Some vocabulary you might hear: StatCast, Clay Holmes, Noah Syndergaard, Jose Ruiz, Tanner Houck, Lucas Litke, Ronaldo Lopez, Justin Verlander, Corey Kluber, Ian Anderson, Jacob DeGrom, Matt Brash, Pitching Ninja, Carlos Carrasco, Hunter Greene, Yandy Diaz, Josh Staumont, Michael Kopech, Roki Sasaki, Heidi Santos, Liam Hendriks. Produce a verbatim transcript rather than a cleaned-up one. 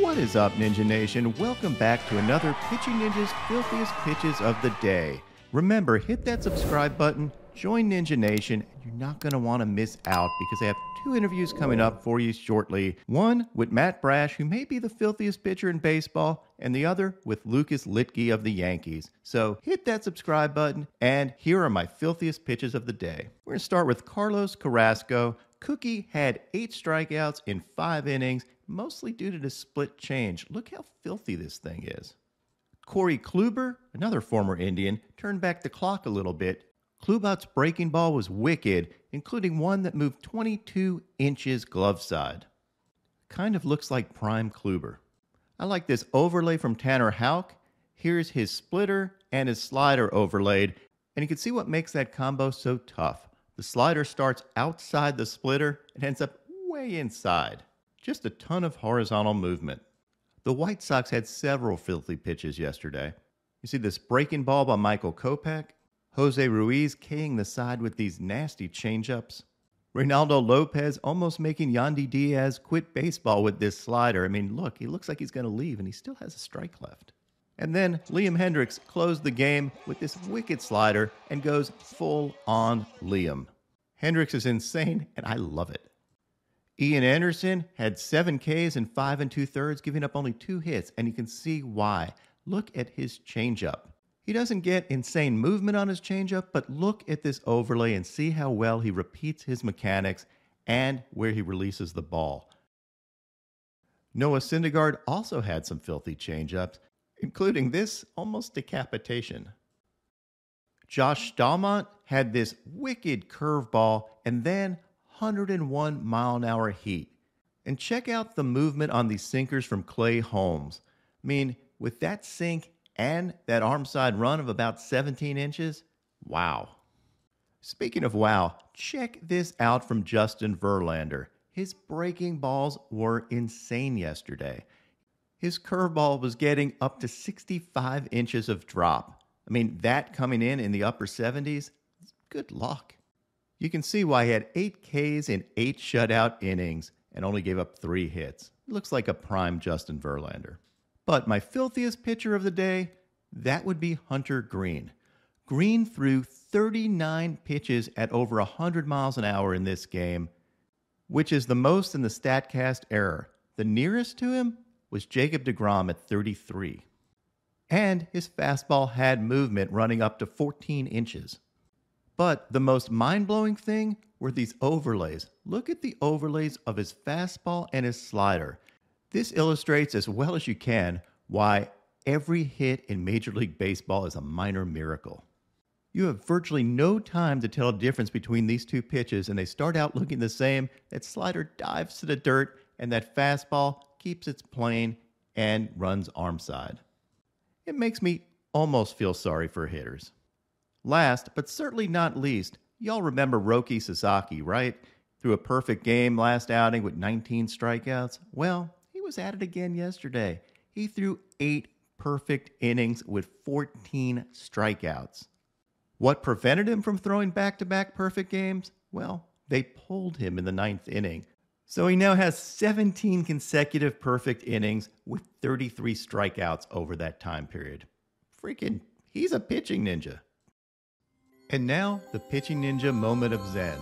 What is up, Ninja Nation? Welcome back to another Pitching Ninja's Filthiest Pitches of the Day. Remember, hit that subscribe button, join Ninja Nation, and you're not going to want to miss out because I have two interviews coming up for you shortly. One with Matt Brash, who may be the filthiest pitcher in baseball, and the other with Lucas Litke of the Yankees. So hit that subscribe button, and here are my filthiest pitches of the day. We're going to start with Carlos Carrasco. Cookie had eight strikeouts in five innings, mostly due to the split change. Look how filthy this thing is. Corey Kluber, another former Indian, turned back the clock a little bit. Kluber's breaking ball was wicked, including one that moved twenty-two inches glove side. Kind of looks like prime Kluber. I like this overlay from Tanner Houck. Here's his splitter and his slider overlaid, and you can see what makes that combo so tough. The slider starts outside the splitter and ends up way inside. Just a ton of horizontal movement. The White Sox had several filthy pitches yesterday. You see this breaking ball by Michael Kopech. Jose Ruiz K-ing the side with these nasty changeups. Ronaldo Lopez almost making Yandy Diaz quit baseball with this slider. I mean, look, he looks like he's going to leave, and he still has a strike left. And then Liam Hendriks closed the game with this wicked slider and goes full on Liam. Hendriks is insane, and I love it. Ian Anderson had seven Ks in five and two thirds, giving up only two hits, and you can see why. Look at his changeup. He doesn't get insane movement on his changeup, but look at this overlay and see how well he repeats his mechanics and where he releases the ball. Noah Syndergaard also had some filthy changeups, including this almost decapitation. Josh Staumont had this wicked curveball and then one hundred one mile an hour heat. And check out the movement on these sinkers from Clay Holmes. I mean, with that sink and that arm side run of about seventeen inches, wow. Speaking of wow, check this out from Justin Verlander. His breaking balls were insane yesterday. His curveball was getting up to sixty-five inches of drop. I mean, that coming in in the upper seventies, good luck. You can see why he had eight Ks in eight shutout innings and only gave up three hits. Looks like a prime Justin Verlander. But my filthiest pitcher of the day, that would be Hunter Greene. Greene threw thirty-nine pitches at over one hundred miles an hour in this game, which is the most in the StatCast era. The nearest to him was Jacob DeGrom at thirty-three. And his fastball had movement, running up to fourteen inches. But the most mind-blowing thing were these overlays. Look at the overlays of his fastball and his slider. This illustrates as well as you can why every hit in Major League Baseball is a minor miracle. You have virtually no time to tell a difference between these two pitches, and they start out looking the same. That slider dives to the dirt, and that fastball keeps its plane and runs arm side. It makes me almost feel sorry for hitters. Last, but certainly not least, y'all remember Roki Sasaki, right? Threw a perfect game last outing with nineteen strikeouts. Well, he was at it again yesterday. He threw eight perfect innings with fourteen strikeouts. What prevented him from throwing back-to-back perfect games? Well, they pulled him in the ninth inning. So he now has seventeen consecutive perfect innings with thirty-three strikeouts over that time period. Freaking, he's a pitching ninja. And now, the Pitching Ninja moment of Zen.